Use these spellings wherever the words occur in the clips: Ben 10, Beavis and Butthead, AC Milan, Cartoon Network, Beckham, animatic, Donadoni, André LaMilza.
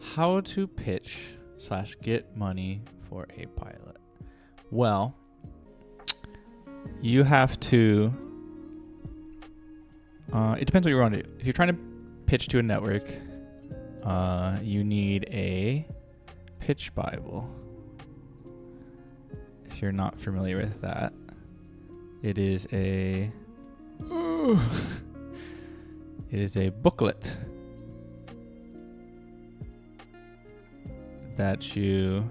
How to pitch / get money for a pilot. Well, you have to, it depends what you want to do. If you're trying to pitch to a network, you need a pitch Bible. If you're not familiar with that, it is a, it is a booklet that you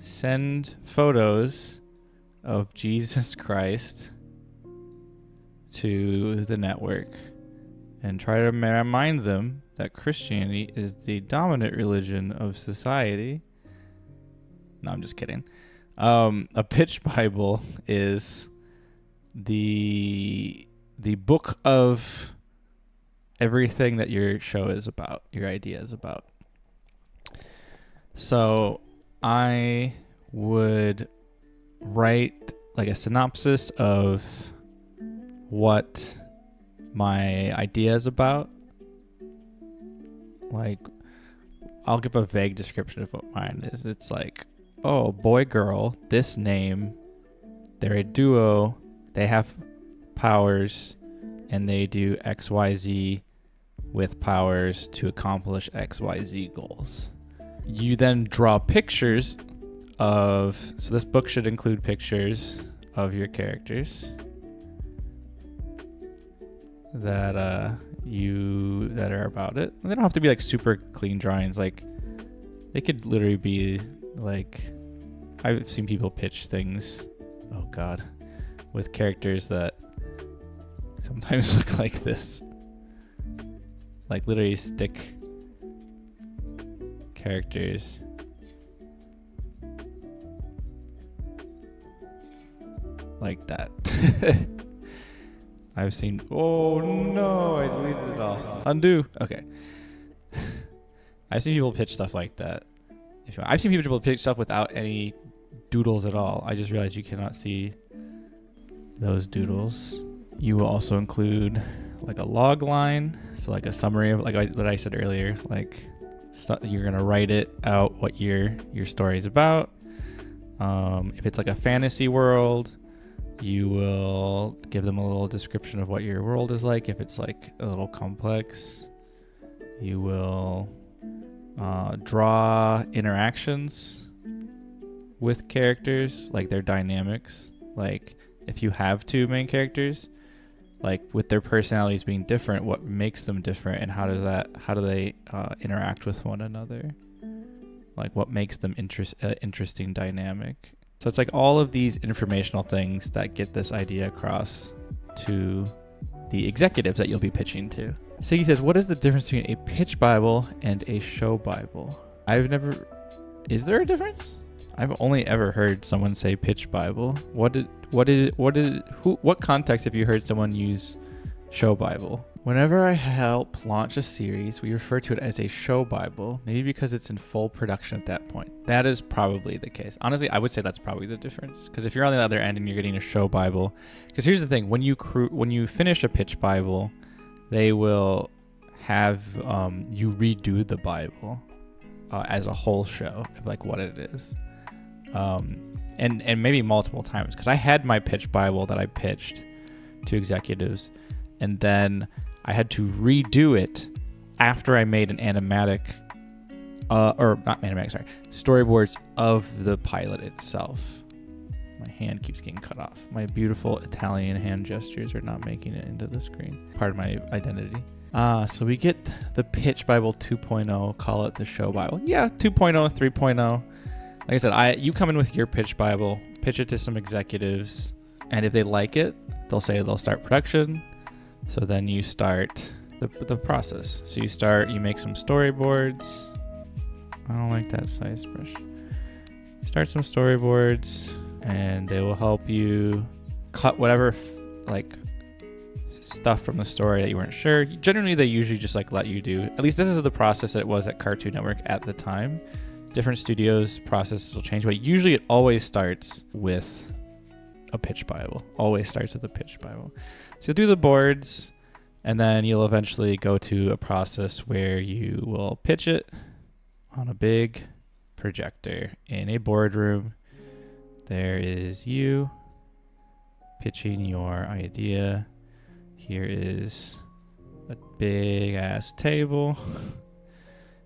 send photos of Jesus Christ to the network and try to remind them that Christianity is the dominant religion of society. No, I'm just kidding. A pitch Bible is the book of everything that your show is about, your idea is about. So I would write like a synopsis of what my idea is about. Like, I'll give a vague description of what mine is. It's like, oh, boy, girl, this name. They're a duo. They have powers, and they do XYZ with powers to accomplish XYZ goals. You then draw pictures of, so this book should include pictures of your characters that that are about it. And they don't have to be like super clean drawings. Like, they could literally be like, I've seen people pitch things, oh god, with characters that sometimes look like this. Like literally stick characters. Like that. I've seen, oh no, I deleted it all. Undo. Okay. I've seen people pitch stuff like that. I've seen people pitch stuff without any doodles at all. I just realized you cannot see those doodles. You will also include like a log line. So like a summary of, like what I said earlier, like, so you're gonna write it out what your story is about. If it's like a fantasy world, you will give them a little description of what your world is like. If it's like a little complex, you will draw interactions with characters, like their dynamics. Like if you have two main characters, like with their personalities being different, what makes them different, and how do they interact with one another? Like what makes them interesting dynamic? So it's like all of these informational things that get this idea across to the executives that you'll be pitching to. Siggy says, what is the difference between a pitch Bible and a show Bible? Is there a difference? I've only ever heard someone say pitch Bible. What context have you heard someone use show Bible? Whenever I help launch a series, we refer to it as a show Bible, maybe because it's in full production at that point. That is probably the case. Honestly, I would say that's probably the difference, because if you're on the other end and you're getting a show Bible, because here's the thing, when you finish a pitch Bible, they will have you redo the Bible as a whole show of like what it is. And maybe multiple times, because I had my pitch Bible that I pitched to executives, and then I had to redo it after I made an animatic, or not animatic, sorry, storyboards of the pilot itself. My hand keeps getting cut off. My beautiful Italian hand gestures are not making it into the screen. Part of my identity. So we get the pitch Bible 2.0, call it the show Bible. Yeah, 2.0, 3.0. Like I said, you come in with your pitch Bible, pitch it to some executives, and if they like it, they'll say they'll start production. So then you start the process. So you make some storyboards. I don't like that size brush. Start some storyboards, and they will help you cut whatever like stuff from the story that you weren't sure. Generally, they usually just like let you do. At least this is the process that it was at Cartoon Network at the time. Different studios' processes will change, but usually it always starts with a pitch Bible. Always starts with a pitch Bible. So you'll do the boards, And then you'll eventually go to a process where you will pitch it on a big projector in a boardroom. There is you pitching your idea. Here is a big ass table.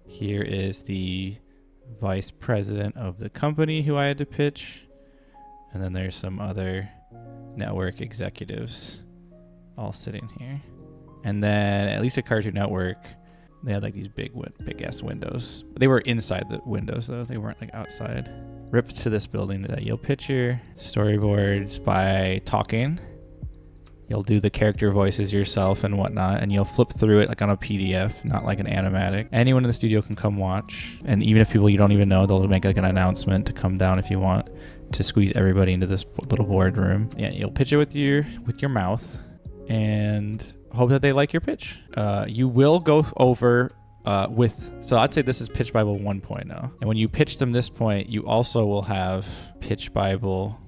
Here is the vice president of the company who I had to pitch. And then there's some other network executives all sitting here. And then, at least at Cartoon Network, they had like these big ass windows. They were inside the windows though, they weren't like outside. Ripped to this building that you'll pitch your storyboards by talking. You'll do the character voices yourself and whatnot, and you'll flip through it like on a PDF, not like an animatic. Anyone in the studio can come watch, and even if people you don't even know, they'll make like an announcement to come down if you want to squeeze everybody into this little boardroom. Yeah, you'll pitch it with your mouth, and hope that they like your pitch. You will go over so I'd say this is Pitch Bible 1.0. And when you pitch them this point, you also will have Pitch Bible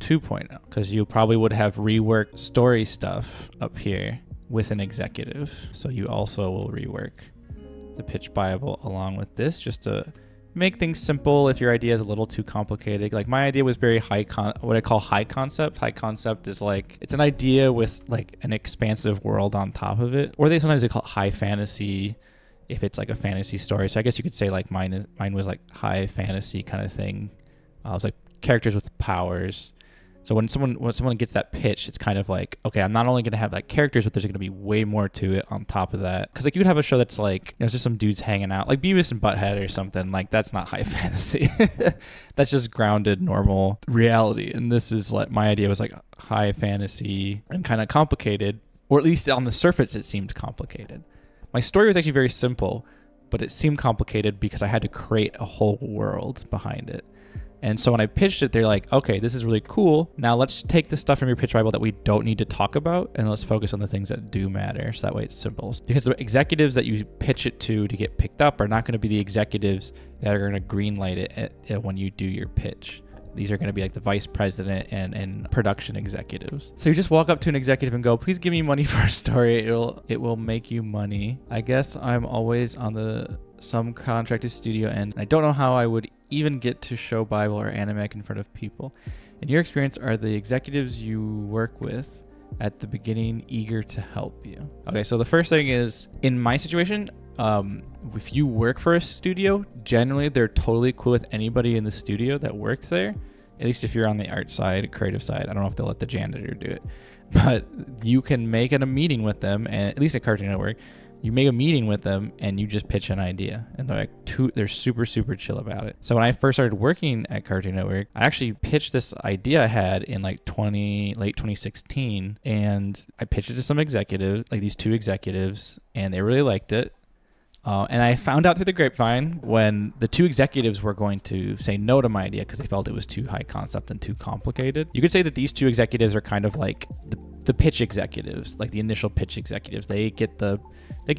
2.0, because you probably would have reworked story stuff up here with an executive. So you also will rework the Pitch Bible along with this just to make things simple if your idea is a little too complicated. Like my idea was very what I call high concept. High concept is like, it's an idea with like an expansive world on top of it. Or sometimes they call it high fantasy if it's like a fantasy story. So I guess you could say like mine was like high fantasy kind of thing. I was like characters with powers. So when someone gets that pitch, it's kind of like, okay, I'm not only going to have like characters, but there's going to be way more to it on top of that. Cause like you could have a show that's like, you know, it's just some dudes hanging out like Beavis and Butthead or something. Like that's not high fantasy. That's just grounded normal reality. And this is like, my idea was like high fantasy and kind of complicated, or at least on the surface, it seemed complicated. My story was actually very simple, but it seemed complicated because I had to create a whole world behind it. And so when I pitched it, they're like, okay, this is really cool. Now let's take the stuff from your pitch Bible that we don't need to talk about, and let's focus on the things that do matter. So that way it's simple. Because the executives that you pitch it to get picked up are not going to be the executives that are going to green light it when you do your pitch. These are going to be like the vice president and production executives. So you just walk up to an executive and go, please give me money for a story. It will make you money. I guess I'm always on the subcontracted studio end. I don't know how I would even get to show Bible or Animac in front of people. In your experience, are the executives you work with at the beginning eager to help you? Okay, so the first thing is, in my situation, if you work for a studio, generally they're totally cool with anybody in the studio that works there, at least if you're on the art side, creative side. I don't know if they'll let the janitor do it, but you can make a meeting with them, and at least at Cartoon Network, you make a meeting with them and you just pitch an idea, and they're like, they're super, super chill about it. So when I first started working at Cartoon Network, I actually pitched this idea I had in like late 2016, and I pitched it to some executive, like these two executives, and they really liked it. And I found out through the grapevine when the two executives were going to say no to my idea because they felt it was too high concept and too complicated. You could say that these two executives are kind of like the pitch executives, like the initial pitch executives. They get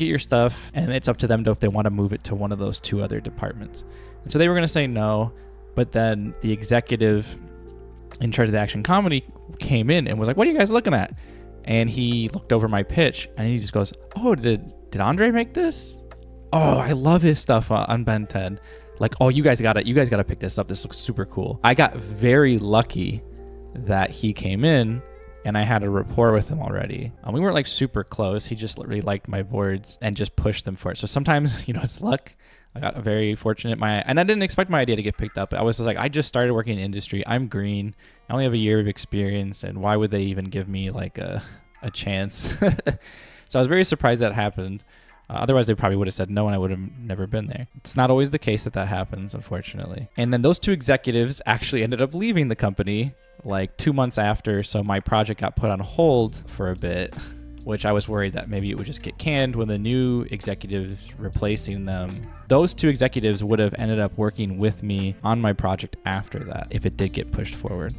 your stuff, and it's up to them to if they want to move it to one of those two other departments. And so they were going to say no, but then the executive in charge of the action comedy came in and was like, "What are you guys looking at?" And he looked over my pitch and he just goes, "Oh, did Andre make this? Oh, I love his stuff on Ben 10. Like, oh, you guys gotta pick this up. This looks super cool." I got very lucky that he came in and I had a rapport with him already. We weren't like super close. He just really liked my boards and just pushed them for it. So sometimes, you know, it's luck. I got very fortunate. And I didn't expect my idea to get picked up. I was just like, I just started working in the industry. I'm green. I only have a year of experience, and why would they even give me like a chance? So I was very surprised that happened. Otherwise, they probably would have said no, and I would have never been there. It's not always the case that happens, unfortunately. And then those two executives actually ended up leaving the company like 2 months after, so my project got put on hold for a bit, which I was worried that maybe it would just get canned when the new executives replacing them. Those two executives would have ended up working with me on my project after that if it did get pushed forward.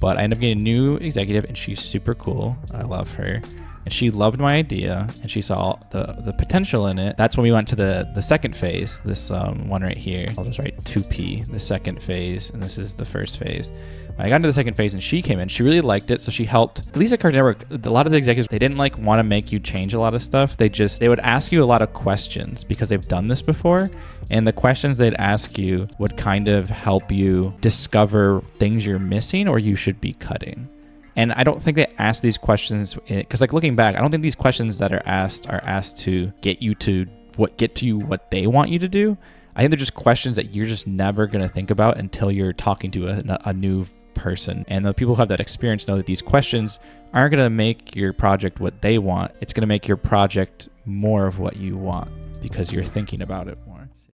But I ended up getting a new executive, and she's super cool. I love her. and she loved my idea, and she saw the potential in it. That's when we went to the second phase, this one right here. I'll just write 2P, the second phase, and this is the first phase. I got into the second phase and she came in. She really liked it, so she helped. At least at Cartoon Network, a lot of the executives, they didn't like want to make you change a lot of stuff. They would ask you a lot of questions because they've done this before. And the questions they'd ask you would kind of help you discover things you're missing or you should be cutting. And I don't think they ask these questions, because like looking back, I don't think these questions that are asked to get you to what they want you to do. I think they're just questions that you're just never gonna think about until you're talking to a new person. And the people who have that experience know that these questions aren't gonna make your project what they want. It's gonna make your project more of what you want because you're thinking about it.